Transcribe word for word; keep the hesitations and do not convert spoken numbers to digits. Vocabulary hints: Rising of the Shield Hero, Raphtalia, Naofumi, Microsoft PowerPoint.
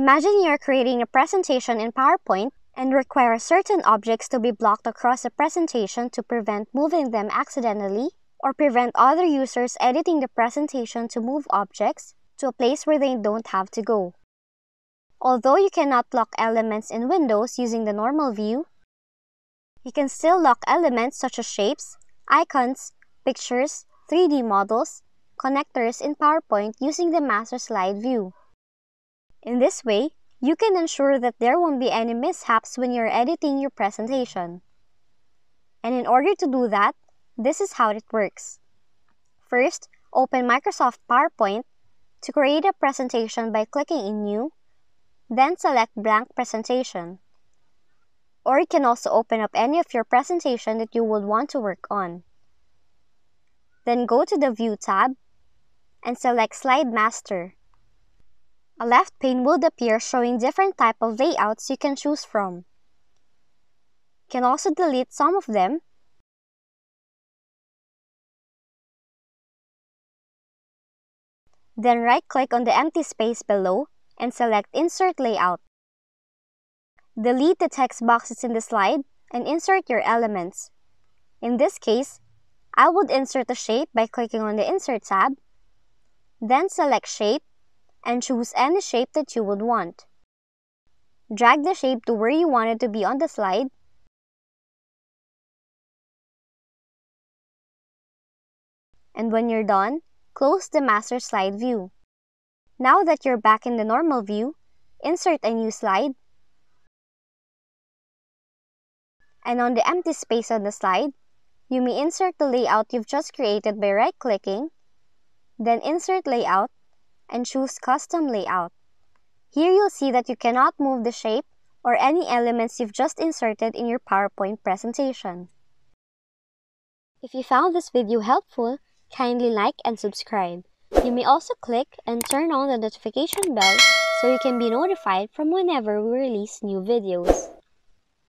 Imagine you're creating a presentation in PowerPoint and require certain objects to be blocked across the presentation to prevent moving them accidentally, or prevent other users editing the presentation to move objects to a place where they don't have to go. Although you cannot lock elements in Windows using the normal view, you can still lock elements such as shapes, icons, pictures, three D models, connectors in PowerPoint using the master slide view. In this way, you can ensure that there won't be any mishaps when you're editing your presentation. And in order to do that, this is how it works. First, open Microsoft PowerPoint to create a presentation by clicking in New, then select Blank Presentation. Or you can also open up any of your presentation that you would want to work on. Then go to the View tab and select Slide Master. A left pane will appear showing different type of layouts you can choose from. You can also delete some of them . Then right-click on the empty space below and select Insert Layout. Delete the text boxes in the slide and insert your elements. In this case, I would insert a shape by clicking on the Insert tab, then select Shape and choose any shape that you would want. Drag the shape to where you want it to be on the slide, and when you're done, close the master slide view. Now that you're back in the normal view, insert a new slide. And on the empty space on the slide, you may insert the layout you've just created by right-clicking, then Insert Layout, and choose Custom Layout. Here you'll see that you cannot move the shape or any elements you've just inserted in your PowerPoint presentation. If you found this video helpful, kindly like and subscribe. You may also click and turn on the notification bell so you can be notified from whenever we release new videos.